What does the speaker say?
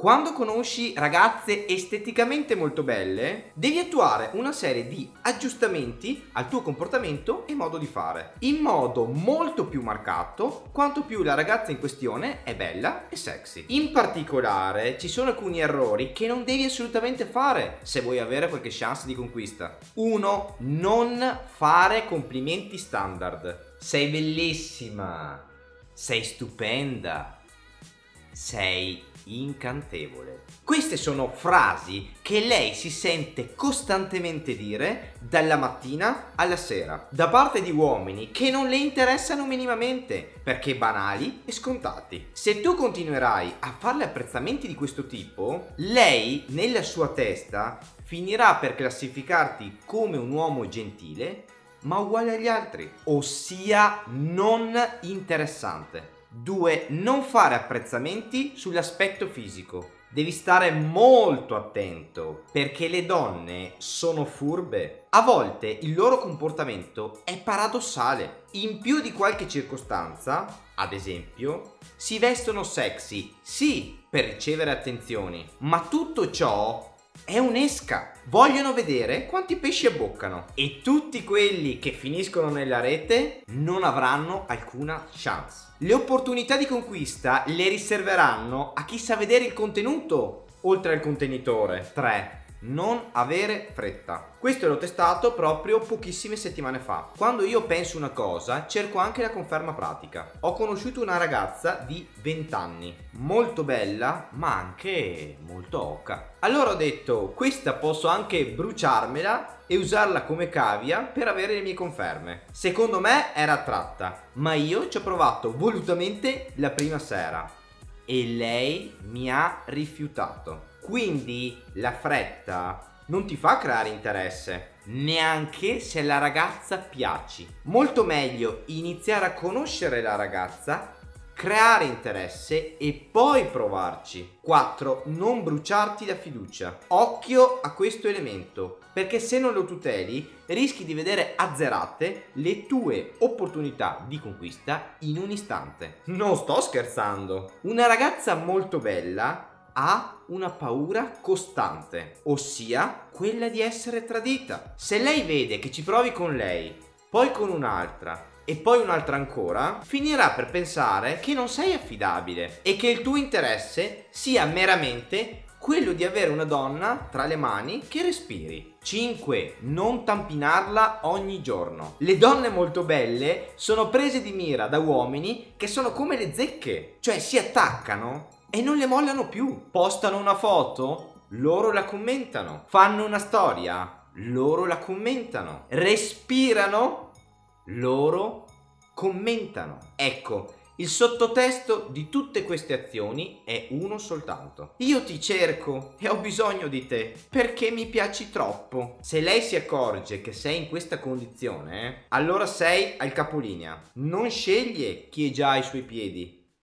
Quando conosci ragazze esteticamente molto belle, devi attuare una serie di aggiustamenti al tuo comportamento e modo di fare, in modo molto più marcato quanto più la ragazza in questione è bella e sexy. In particolare, ci sono alcuni errori che non devi assolutamente fare se vuoi avere qualche chance di conquista. 1. Non fare complimenti standard. Sei bellissima, sei stupenda, sei incantevole. Queste sono frasi che lei si sente costantemente dire dalla mattina alla sera da parte di uomini che non le interessano minimamente perché banali e scontati. Se tu continuerai a farle apprezzamenti di questo tipo, lei nella sua testa finirà per classificarti come un uomo gentile ma uguale agli altri, ossia non interessante. 2. Non fare apprezzamenti sull'aspetto fisico. Devi stare molto attento perché le donne sono furbe. A volte il loro comportamento è paradossale. In più di qualche circostanza, ad esempio, si vestono sexy, sì, per ricevere attenzioni, ma tutto ciò è un'esca. Vogliono vedere quanti pesci abboccano e tutti quelli che finiscono nella rete non avranno alcuna chance. Le opportunità di conquista le riserveranno a chi sa vedere il contenuto oltre al contenitore. 3. Non avere fretta. Questo l'ho testato proprio pochissime settimane fa. Quando io penso una cosa, cerco anche la conferma pratica. Ho conosciuto una ragazza di 20 anni, molto bella, ma anche molto oca. Allora ho detto, questa posso anche bruciarmela e usarla come cavia per avere le mie conferme. Secondo me era attratta, ma io ci ho provato volutamente la prima sera e lei mi ha rifiutato. Quindi la fretta non ti fa creare interesse, neanche se alla ragazza piaci. Molto meglio iniziare a conoscere la ragazza, creare interesse e poi provarci. 4. Non bruciarti la fiducia. Occhio a questo elemento, perché se non lo tuteli rischi di vedere azzerate le tue opportunità di conquista in un istante. Non sto scherzando. Una ragazza molto bella ha una paura costante, ossia quella di essere tradita. Se lei vede che ci provi con lei, poi con un'altra e poi un'altra ancora, finirà per pensare che non sei affidabile e che il tuo interesse sia meramente quello di avere una donna tra le mani che respiri. 5. Non tampinarla ogni giorno. Le donne molto belle sono prese di mira da uomini che sono come le zecche, cioè si attaccano e non le mollano più. Postano una foto, loro la commentano. Fanno una storia, loro la commentano. Respirano, loro commentano. Ecco, il sottotesto di tutte queste azioni è uno soltanto. Io ti cerco e ho bisogno di te perché mi piaci troppo. Se lei si accorge che sei in questa condizione, allora sei al capolinea. Non sceglie chi è già ai suoi piedi,